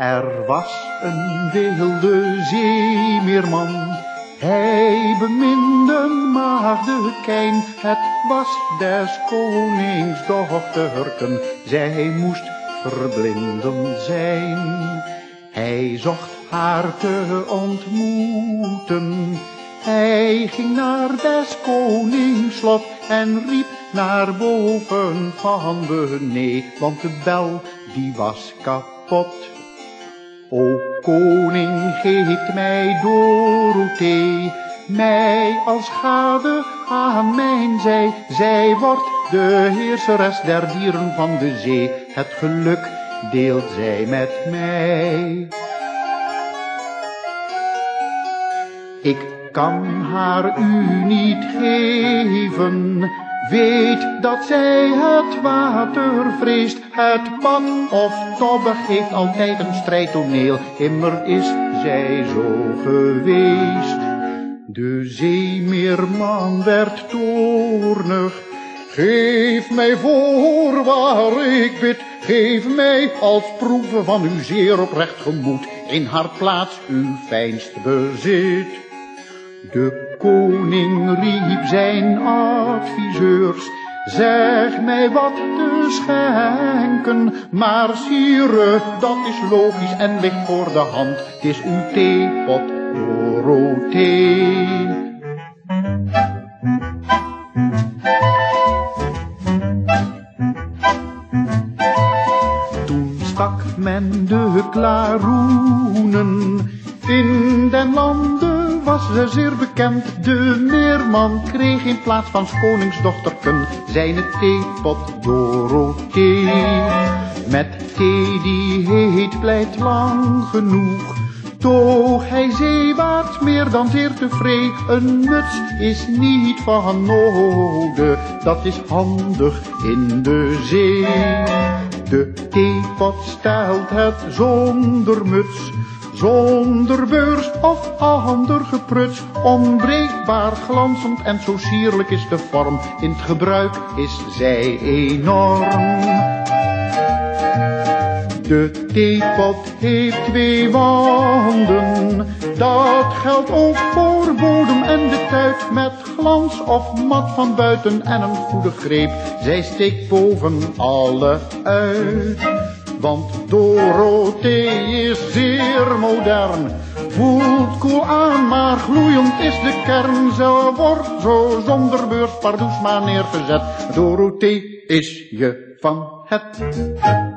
Er was een wilde zeemeerman, hij beminde Maagdekijn. Het was des konings dochterken, zij moest verblinden zijn. Hij zocht haar te ontmoeten, hij ging naar des konings slot en riep naar boven van beneden, want de bel die was kapot. O koning, geeft mij Dorothée, mij als gade aan mijn zij. Zij wordt de heerseres der dieren van de zee, het geluk deelt zij met mij. Ik kan haar u niet geven, weet dat zij het water vreest. Het pad of tobbe geeft altijd een strijdtoneel, immer is zij zo geweest. De zeemeerman werd toornig, geef mij voorwaar ik bid, geef mij als proeve van uw zeer oprecht gemoed, in haar plaats uw fijnst bezit. De koning riep zijn adviseurs, zeg mij wat te schenken, maar sire, dat is logisch en ligt voor de hand, het is uw theepot Dorothée. Toen stak men de klaroenen, in den landen was ze zeer bekend. De meerman kreeg in plaats van 's koningsdochterken zijne theepot Dorothée. Met thee die heet blijft lang genoeg, toog hij zeewaarts meer dan zeer tevreden. Een muts is niet van nodig, dat is handig in de zee. De theepot stelt het zonder muts, zonder beurs of ander gepruts. Onbreekbaar, glanzend en zo sierlijk is de vorm, in het gebruik is zij enorm. De theepot heeft twee wanden, dat geldt ook voor bodem en de tuit. Met glans of mat van buiten en een goede greep, zij steekt boven alle uit. Want Dorothée is zeer modern, voelt koel aan, maar gloeiend is de kern. Ze wordt zo zonder beurs, pardoes maar neergezet, Dorothée is je van het.